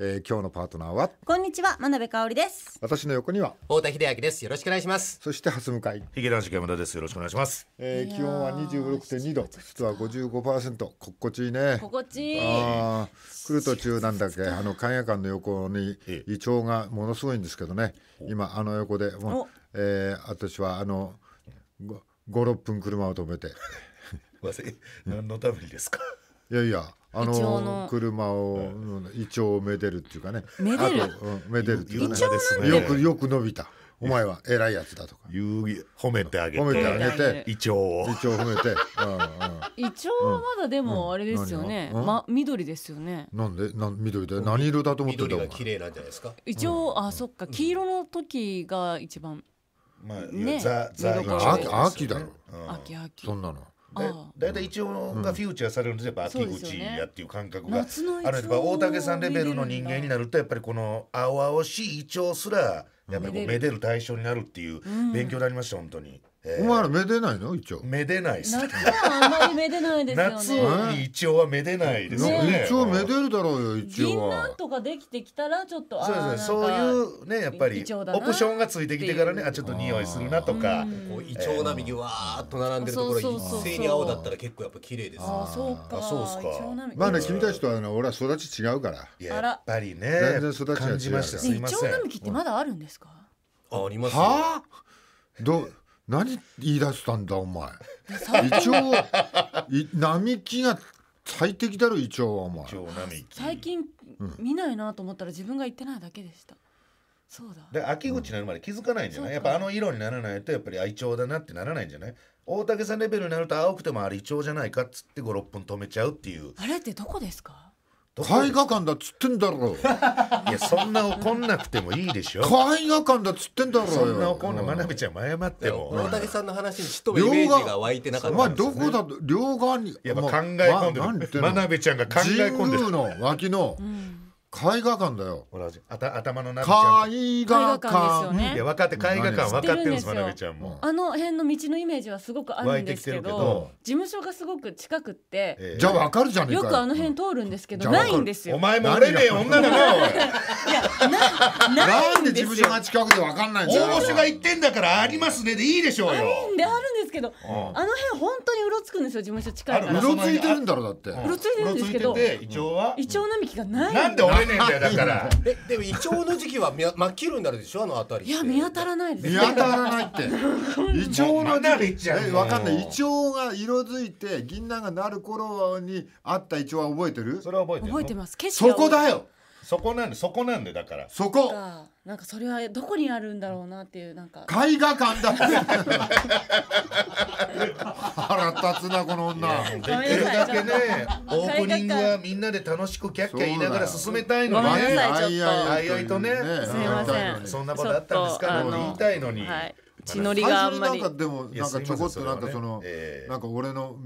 今日のパートナーはこんにちは、真鍋香織です。私の横には太田秀明です。よろしくお願いします。そして初向かい髭男子山田です。よろしくお願いします。気温は 26.2 度、湿度は 55%。 心地いいね。心地いい。あ、来る途中なんだっけ、あの関谷館の横にイチョウがものすごいんですけどね、今あの横でもう、私はあの 5,6 分車を止めて何のためにですか。いやいや、あの車をイチョウをめでるっていうかね、めでる、めでるっていうね、よく伸びた、お前は偉いやつだとか褒めてあげて、イチョウを褒めて。イチョウはまだでもあれですよね、緑ですよね。なんで緑で何色だと思ってたの。緑が綺麗なんじゃないですか。イチョウ、あ、そっか、黄色の時が一番ね、秋だろ、秋そんなの。だいたいイチョウがフィーチャーされるので、やっぱ秋口やっていう感覚がある。大竹さんレベルの人間になると、やっぱりこの青々しいイチョウすらやっぱりめでる対象になるっていう勉強になりました、本当に。お前らめでないのイチョウ。めでないっす。夏はあんまりめでないですよね。夏にイチョウはめでないですよね。イチョウめでるだろうよ。イチョウは銀杏とかできてきたらちょっと、そういうね、やっぱりオプションがついてきてからね、ちょっと匂いするなとか、イチョウ並木わーっと並んでるところ一斉に青だったら結構やっぱ綺麗です。あ、そうか、そうですか。まあね、君たちとは俺は育ち違うからやっぱりね、全然育ち感じました。すいません。イチョウ並木ってまだあるんですか。ありますよ。はぁ、何言い出したんだお前。一応並木が最適だろ、一応はお前。最近見ないなと思ったら自分が言ってないだけでした。そうだ。で、秋口になるまで気づかないんじゃない。やっぱあの色にならないと、やっぱりイチョウだなってならないんじゃない。大竹さんレベルになると、青くてもあれイチョウじゃないかっつって5、6分止めちゃうっていう。あれってどこですか。絵画館だっつってんだろ。いや、そんな怒んなくてもいいでしょ。絵画館だっつってんだろ。そんな怒んな、真鍋ちゃん謝っても。大竹さんの話にちょっとイメージが湧いてなかった。まあどこだと両側にやっぱ考え込んでる。真鍋ちゃんが考え込んでる。神宮の脇の絵画館だよ。頭の中。絵画館ですよね。いや、分かって、絵画館分かってるんです、真鍋ちゃんも。あの辺の道のイメージはすごくあるんですけど、事務所がすごく近くって。じゃあ分かるじゃねえかよ。よくあの辺通るんですけど、ないんですよ。お前も俺ねえ女だなおい。いや、なんで事務所が近くで分かんないんだよ。大御所が言ってんだからありますねでいいでしょうよ。あるんですけど、あの辺本当にうろつくんですよ、事務所近いから。うろついてるんだろ、だって。うろついてるんですけど、イチョウはイチョウ並木がない。なんでねんだよだから。でもイチョウの時期は真っ黄色になるでしょ、あの辺り。いや、見当たらないです。見当たらないって。イチョウのなるじゃん。わかんない。イチョウが色づいて銀杏がなる頃にあったイチョウは覚えてる？それは覚えてる。覚えてます。そこだよ。そこなんでだから。そこ。なんかそれはどこにあるんだろうなっていう、なんか絵画館だ。腹立つなこの女。できるだけね、オープニングはみんなで楽しくキャッキャ言いながら進めたいのにね。あいとね。すみません。そんなことあったんですか。言いたいのに。血のりがあんまり。最初になんかでもなんかちょこっとなんかそのなんか俺の。